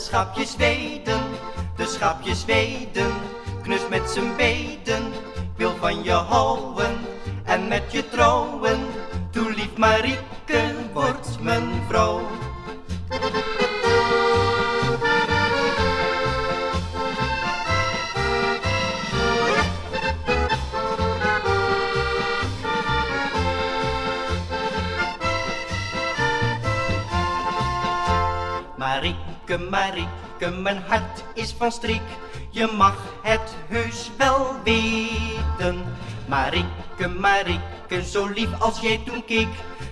schapjes Zweden, de schapjes Zweden, knus met zijn beden. Ik wil van je houden en met je trouwen, toe lief Marieke wordt mijn vrouw. Marieke, Marieke, mijn hart is van strik, je mag het heus wel weten. Marieke, Marieke, zo lief als jij toen keek,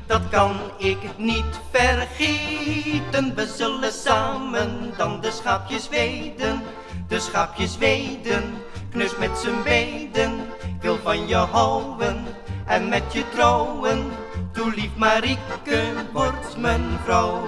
dat kan ik niet vergeten. We zullen samen dan de schaapjes weiden, de schaapjes weiden, knus met z'n beden. Ik wil van je houden en met je trouwen, toe lief Marieke wordt mijn vrouw.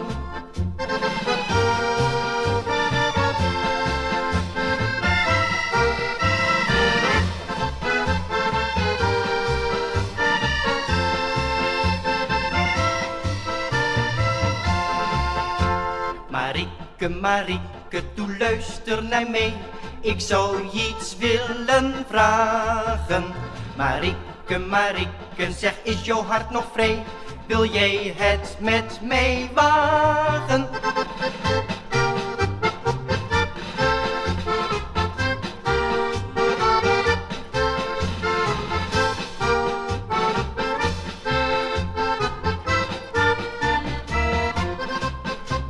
Marieke, Marieke, toe luister naar mij, ik zou je iets willen vragen. Marieke, Marieke, zeg, is jouw hart nog vrij? Wil jij het met mij wagen?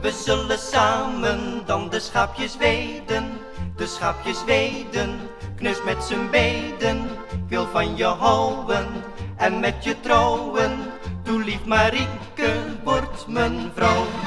We zullen samen dan de schaapjes weiden, knus met z'n beden. Ik wil van je houden en met je trouwen, toe lief Marieke wordt mijn vrouw.